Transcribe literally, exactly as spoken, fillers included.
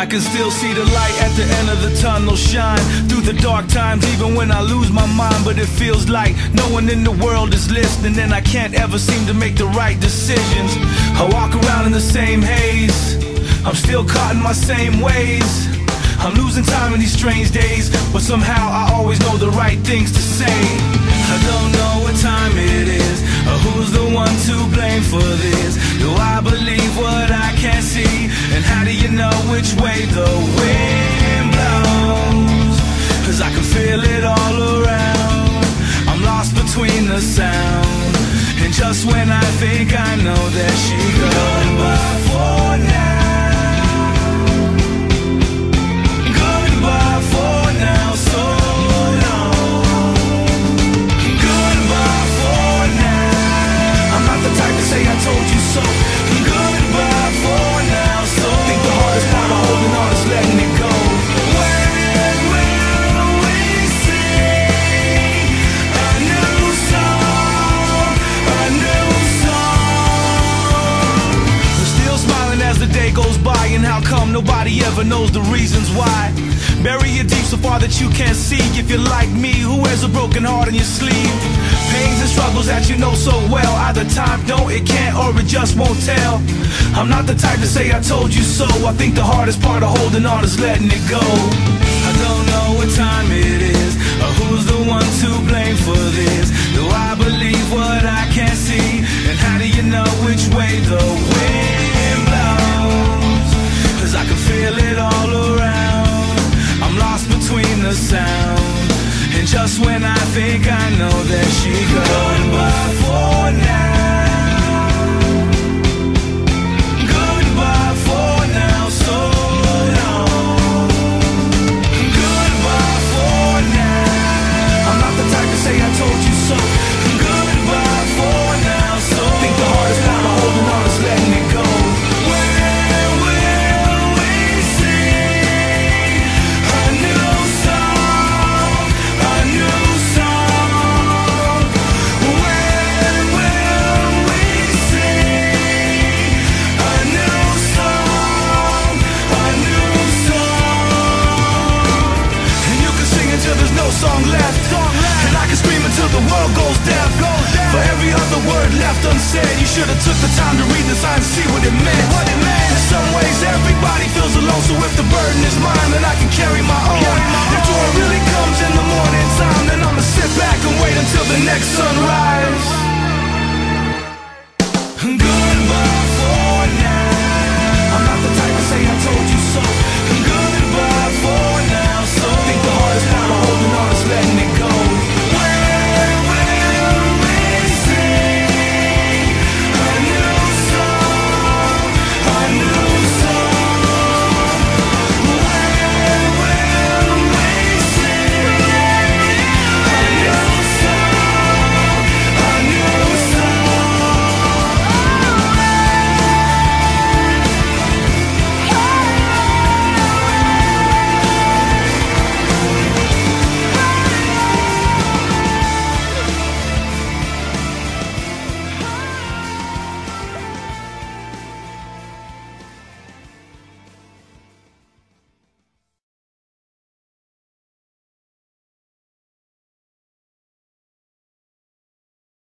I can still see the light at the end of the tunnel shine through the dark times, even when I lose my mind. But it feels like no one in the world is listening, and I can't ever seem to make the right decisions. I walk around in the same haze, I'm still caught in my same ways. I'm losing time in these strange days, but somehow I always know the right things to say. I don't know what time it is, or who's the one to blame for this. Do I believe what I can't see? And how do you know which way the wind blows? 'Cause I can feel it all around, I'm lost between the sound. And just when I think I know that she goes, goodbye for now. Nobody ever knows the reasons why. Bury it deep so far that you can't see. If you're like me, who has a broken heart in your sleeve? Pains and struggles that you know so well. Either time don't, it can't, or it just won't tell. I'm not the type to say I told you so. I think the hardest part of holding on is letting it go. I don't know what time it is, or who's the one to blame for this. Do I believe what I can't see? And how do you know which way the wind blows? 'Cause I can feel it all around, I'm lost between the sound. And just when I think I know that she goes, goodbye for now, goodbye for now, so long, goodbye for now. I'm not the type to say I told you so. Goodbye for now, so long. I think the hardest part of holding on is letting it go. Song left, song left, and I can scream until the world goes deaf, goes deaf. For every other word left unsaid, you should have took the time to read the signs and see what it meant. What it meant. In some ways everybody feels alone, so if the burden is mine, then I can carry my own. Carry my own.